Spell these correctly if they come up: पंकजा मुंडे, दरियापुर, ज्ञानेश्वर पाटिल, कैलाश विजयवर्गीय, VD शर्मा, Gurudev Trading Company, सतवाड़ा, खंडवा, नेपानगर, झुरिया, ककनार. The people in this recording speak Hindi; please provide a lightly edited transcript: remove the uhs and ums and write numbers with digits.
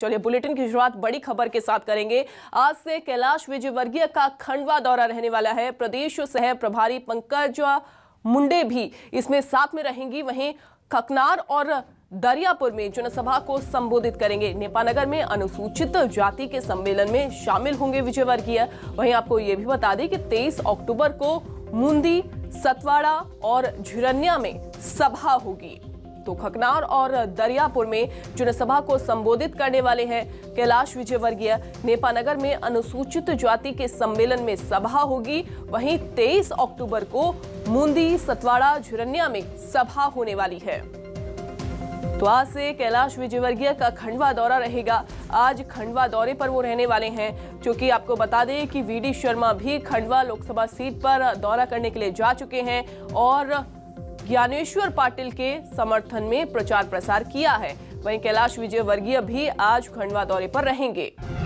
चलिए बुलेटिन की शुरुआत बड़ी खबर के साथ करेंगे। आज से कैलाश विजयवर्गीय का खंडवा दौरा रहने वाला है। प्रदेश सह प्रभारी पंकजा मुंडे भी इसमें साथ में रहेंगी। वहीं ककनार और दरियापुर में जनसभा को संबोधित करेंगे। नेपानगर में अनुसूचित जाति के सम्मेलन में शामिल होंगे विजयवर्गीय। वहीं आपको ये भी बता दें कि 23 अक्टूबर को मुंदी, सतवाड़ा और झुरिया में सभा होगी। तो खकनार और दरियापुर में जनसभा को संबोधित करने वाले हैं कैलाश विजयवर्गीय। नेपानगर में अनुसूचित जाति के सम्मेलन में सभा होगी। वहीं 23 अक्टूबर को मुंदी, सतवाड़ा, झुरिया में सभा होने वाली है। तो आज से कैलाश विजयवर्गीय का खंडवा दौरा रहेगा। आज खंडवा दौरे पर वो रहने वाले हैं। क्योंकि आपको बता दें कि VD शर्मा भी खंडवा लोकसभा सीट पर दौरा करने के लिए जा चुके हैं और ज्ञानेश्वर पाटिल के समर्थन में प्रचार प्रसार किया है। वहीं कैलाश विजयवर्गीय भी आज खंडवा दौरे पर रहेंगे।